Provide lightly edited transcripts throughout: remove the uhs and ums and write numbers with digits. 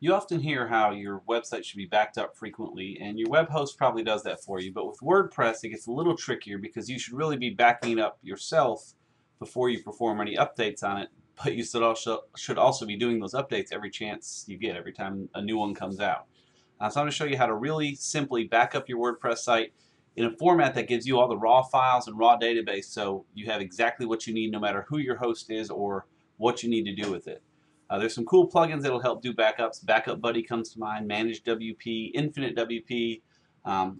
You often hear how your website should be backed up frequently, and your web host probably does that for you, but with WordPress it gets a little trickier because you should really be backing up yourself before you perform any updates on it, but you should also be doing those updates every chance you get, every time a new one comes out. So I'm going to show you how to really simply back up your WordPress site in a format that gives you all the raw files and raw database, so you have exactly what you need no matter who your host is or what you need to do with it. There's some cool plugins that will help do backups. Backup Buddy comes to mind, Manage WP, Infinite WP,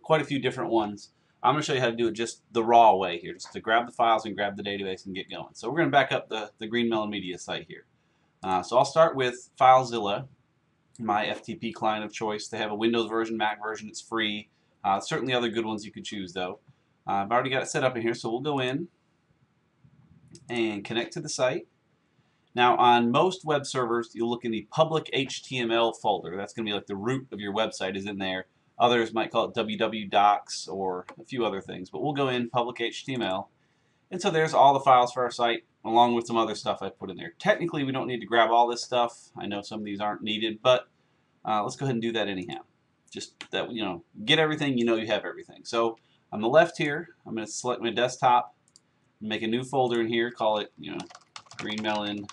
quite a few different ones. I'm going to show you how to do it just the raw way here, just to grab the files and grab the database and get going. So we're going to back up the GreenMellen Media site here. So I'll start with FileZilla, my FTP client of choice. They have a Windows version, Mac version, it's free. Certainly other good ones you could choose though. I've already got it set up in here, so we'll go in and connect to the site. Now on most web servers you'll look in the public HTML folder. That's going to be like the root of your website is in there. Others might call it www docs or a few other things, but we'll go in public HTML, and so there's all the files for our site along with some other stuff I put in there. Technically we don't need to grab all this stuff. I know some of these aren't needed, but let's go ahead and do that anyhow. Just that, you know, get everything, you know you have everything. So on the left here I'm going to select my desktop, make a new folder in here, call it, you know, GreenMellen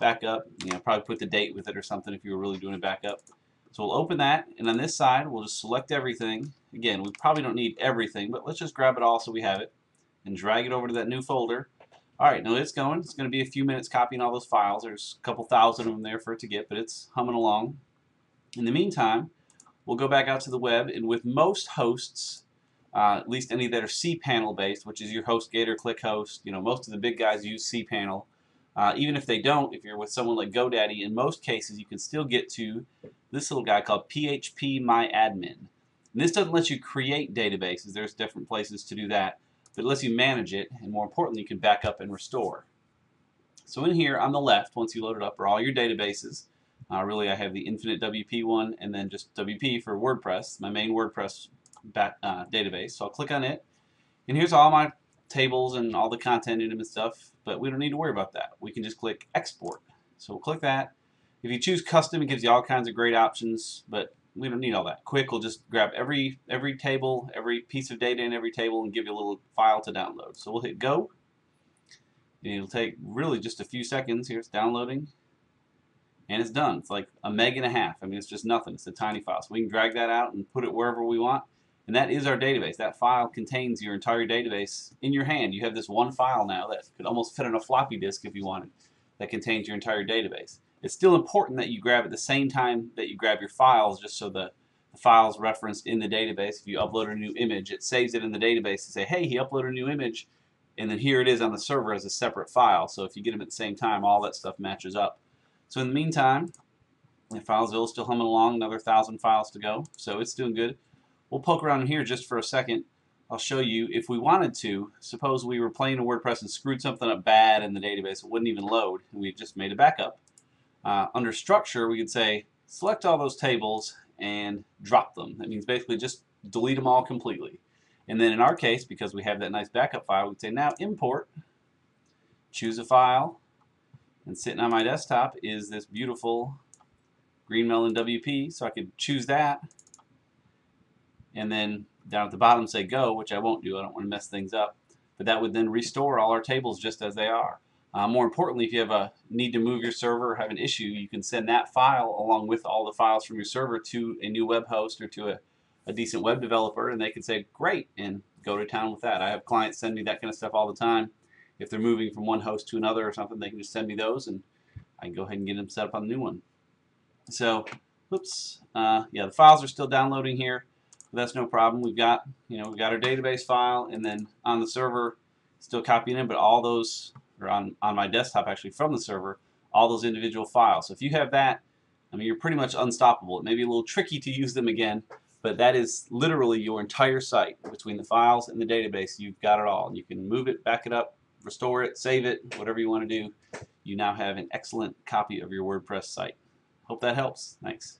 Backup, you know, probably put the date with it or something if you were really doing a backup. So we'll open that, and on this side we'll just select everything. Again, we probably don't need everything, but let's just grab it all so we have it and drag it over to that new folder. Alright, now it's going. It's going to be a few minutes copying all those files. There's a couple thousand of them there for it to get, but it's humming along. In the meantime, we'll go back out to the web, and with most hosts, at least any that are cPanel based, which is your HostGator, ClickHost, you know, most of the big guys use cPanel. Even if they don't, if you're with someone like GoDaddy, in most cases you can still get to this little guy called phpMyAdmin. And this doesn't let you create databases. There's different places to do that, but it lets you manage it, and more importantly, you can back up and restore. So in here on the left, once you load it up, are all your databases. Really, I have the Infinite WP one, and then just WP for WordPress, my main WordPress database. So I'll click on it, and here's all my tables and all the content in them and stuff, but we don't need to worry about that. We can just click export. So we'll click that. If you choose custom, it gives you all kinds of great options, but we don't need all that. Quick will just grab every table, every piece of data in every table, and give you a little file to download. So we'll hit go, and it'll take really just a few seconds. Here it's downloading, and it's done. It's like 1.5 MB. I mean, it's just nothing. It's a tiny file. So we can drag that out and put it wherever we want. And that is our database. That file contains your entire database in your hand. You have this one file now that could almost fit on a floppy disk if you wanted, that contains your entire database. It's still important that you grab at the same time that you grab your files, just so the file's referenced in the database. If you upload a new image, it saves it in the database to say, hey, he uploaded a new image, and then here it is on the server as a separate file. So if you get them at the same time, all that stuff matches up. So in the meantime, the FileZilla is still humming along, another 1,000 files to go, so it's doing good. We'll poke around in here just for a second. I'll show you if we wanted to. Suppose we were playing in WordPress and screwed something up bad in the database. It wouldn't even load, and we just made a backup. Under structure, we could say select all those tables and drop them. That means basically just delete them all completely. And then in our case, because we have that nice backup file, we'd say now import, choose a file, and sitting on my desktop is this beautiful GreenMellen WP, so I could choose that. And then down at the bottom say go, which I won't do. I don't want to mess things up. But that would then restore all our tables just as they are. More importantly, if you have a need to move your server or have an issue, you can send that file along with all the files from your server to a new web host or to a decent web developer, and they can say great and go to town with that. I have clients send me that kind of stuff all the time. If they're moving from one host to another or something, they can just send me those, and I can go ahead and get them set up on the new one. So, oops, yeah, the files are still downloading here. But that's no problem. We've got, you know, we've got our database file, and then on the server, still copying in, but all those are on my desktop actually from the server, all those individual files. So if you have that, I mean, you're pretty much unstoppable. It may be a little tricky to use them again, but that is literally your entire site. Between the files and the database, you've got it all. And you can move it, back it up, restore it, save it, whatever you want to do. You now have an excellent copy of your WordPress site. Hope that helps. Thanks.